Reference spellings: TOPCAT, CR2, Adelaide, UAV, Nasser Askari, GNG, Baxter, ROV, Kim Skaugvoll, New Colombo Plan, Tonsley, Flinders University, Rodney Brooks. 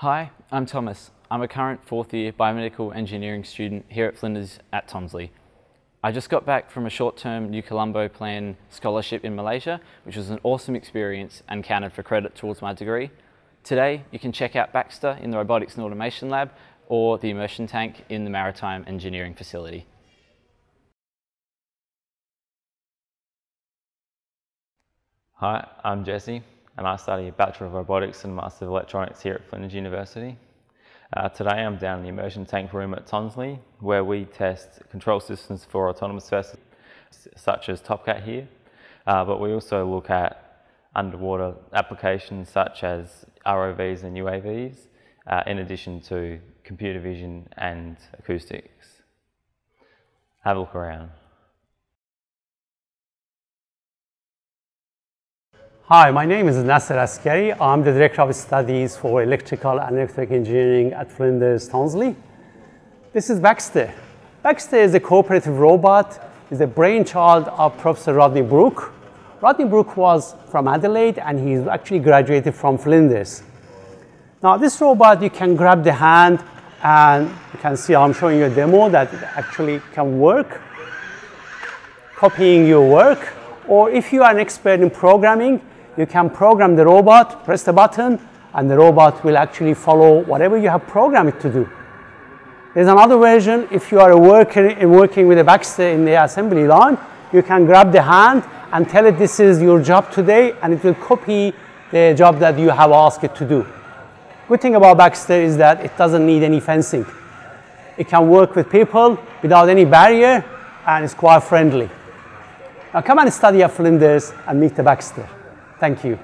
Hi, I'm Thomas. I'm a current fourth-year biomedical engineering student here at Flinders at Tonsley. I just got back from a short-term New Colombo Plan scholarship in Malaysia, which was an awesome experience and counted for credit towards my degree. Today, you can check out Baxter in the Robotics and Automation Lab or the Immersion Tank in the Maritime Engineering Facility. Hi, I'm Jesse, and I study a Bachelor of Robotics and Master of Electronics here at Flinders University. Today I'm down in the Immersion Tank room at Tonsley, where we test control systems for autonomous vessels, such as TOPCAT here, but we also look at underwater applications such as ROVs and UAVs, in addition to computer vision and acoustics. Have a look around. Hi, my name is Nasser Askari. I'm the Director of Studies for Electrical and Electric Engineering at Flinders Tonsley. This is Baxter. Baxter is a cooperative robot. It's a brainchild of Professor Rodney Brooks. Rodney Brooks was from Adelaide and he actually graduated from Flinders. Now this robot, you can grab the hand and you can see I'm showing you a demo that it actually can work, copying your work. Or if you are an expert in programming, you can program the robot, press the button, and the robot will actually follow whatever you have programmed it to do. There's another version, if you are a worker in working with a Baxter in the assembly line, you can grab the hand and tell it this is your job today, and it will copy the job that you have asked it to do. Good thing about Baxter is that it doesn't need any fencing. It can work with people without any barrier, and it's quite friendly. Now come and study at Flinders and meet the Baxter. Thank you.